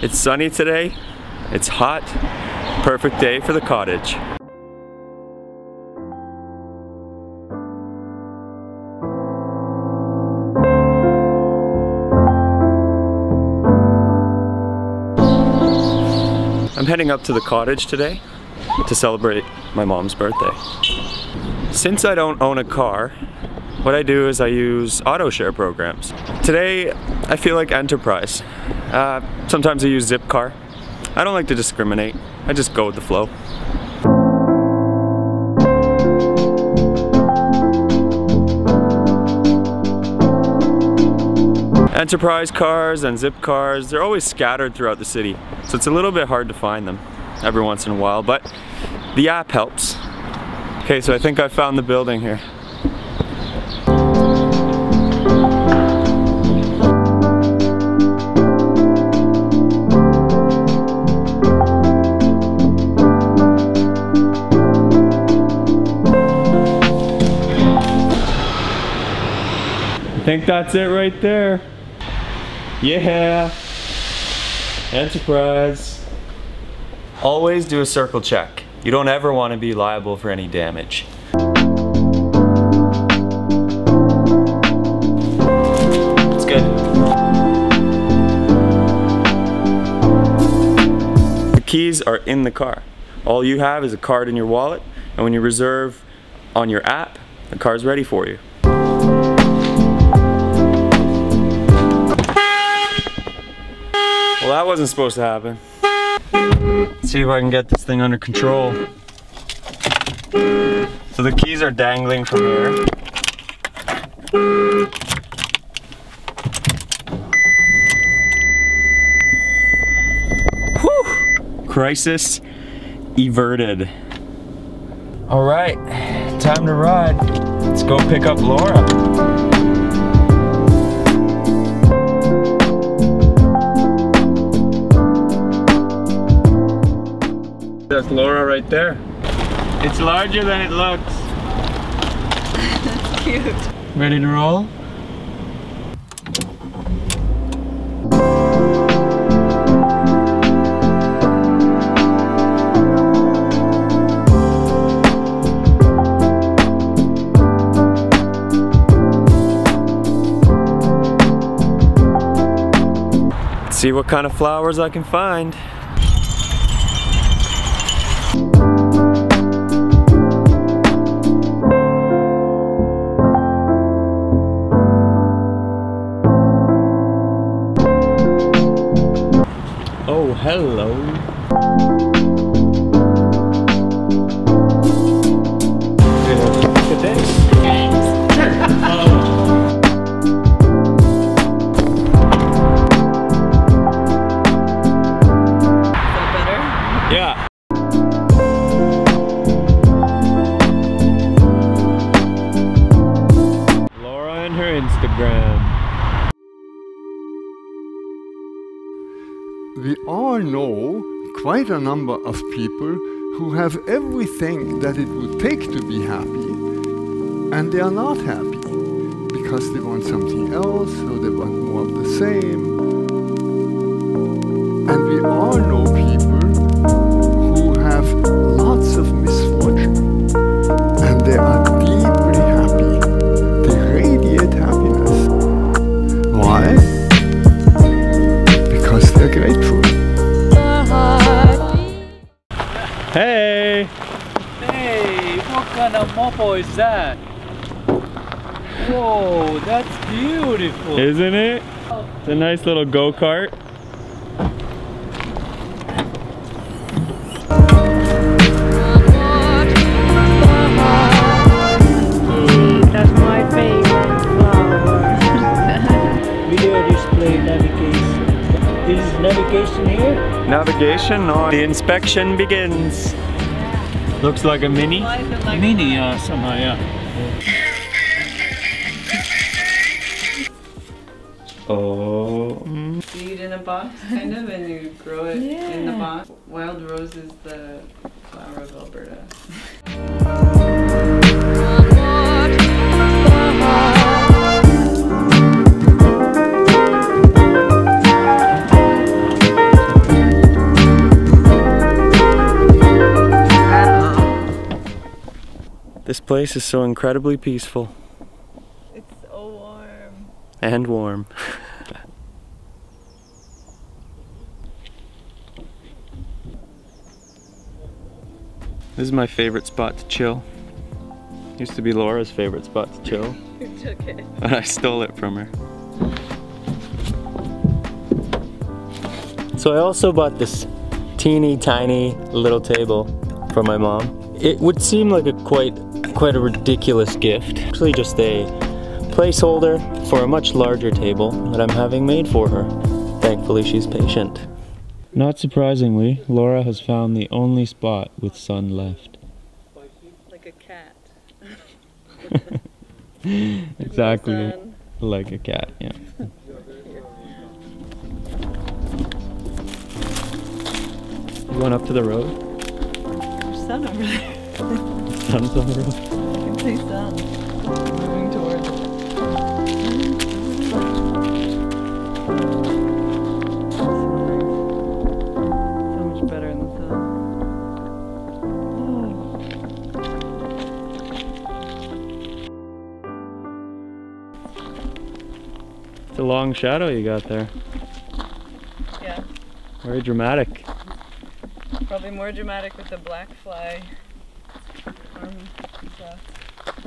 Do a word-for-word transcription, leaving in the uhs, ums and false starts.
It's sunny today, it's hot, perfect day for the cottage. I'm heading up to the cottage today to celebrate my mom's birthday. Since I don't own a car, what I do is I use auto share programs. Today, I feel like Enterprise. Uh, sometimes I use Zipcar. I don't like to discriminate. I just go with the flow. Enterprise cars and Zipcars, they're always scattered throughout the city, so it's a little bit hard to find them every once in a while, but the app helps. Okay, so I think I found the building here. I think that's it right there. Yeah, Enterprise. Always do a circle check. You don't ever want to be liable for any damage. It's good. The keys are in the car. All you have is a card in your wallet, and when you reserve on your app, the car's ready for you. Well, that wasn't supposed to happen. Let's see if I can get this thing under control. So the keys are dangling from here. Whew! Crisis averted. All right, time to ride. Let's go pick up Laura. That's Laura right there. It's larger than it looks. That's cute. Ready to roll? Let's see what kind of flowers I can find. Oh, hello. Good day. Is that better? Yeah. Laura and her Instagram. We all know quite a number of people who have everything that it would take to be happy, and they are not happy because they want something else, or they want more of the same. And we all know people who have lots of misfortune, and they are deeply happy. They radiate happiness. Why? They're grateful. Hey! Hey, what kind of mopo is that? Whoa, that's beautiful! Isn't it? It's a nice little go-kart. Navigation on. The inspection begins. Looks like a mini. Like mini, yeah, uh, somehow, yeah. Oh. Seed in a box, kind of, and you grow it yeah. in the box. Wild rose is the flower of Alberta. This place is so incredibly peaceful. It's so warm. And warm. This is my favorite spot to chill. Used to be Laura's favorite spot to chill. You took it. But I stole it from her. So I also bought this teeny tiny little table from my mom. It would seem like a quite quite a ridiculous gift. Actually just a placeholder for a much larger table that I'm having made for her. Thankfully she's patient. Not surprisingly, Laura has found the only spot with sun left. Like a cat. Exactly. Like a cat, yeah. Going up to the road? There's sun over there. Sun's on the road. I can see sun. Moving towards it. It's a long shadow you got there. Yeah. Very dramatic. Probably more dramatic with the black fly. Um, stuff.